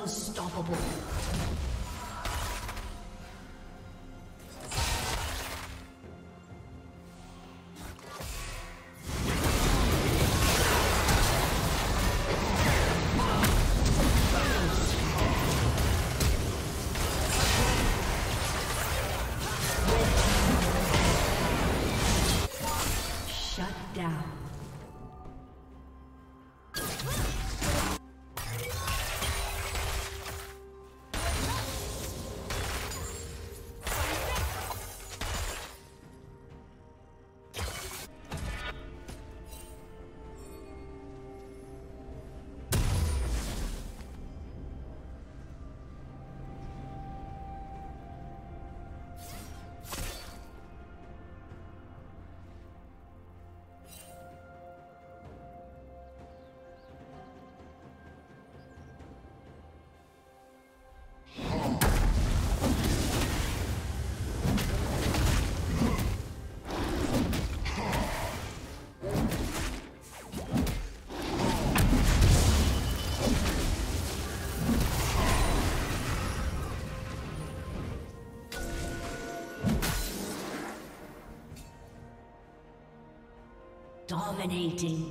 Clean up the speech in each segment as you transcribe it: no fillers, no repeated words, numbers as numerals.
Unstoppable. Dominating.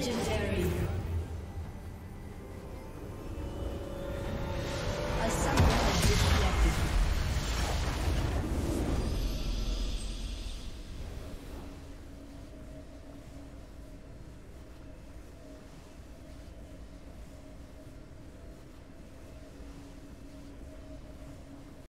Legendary.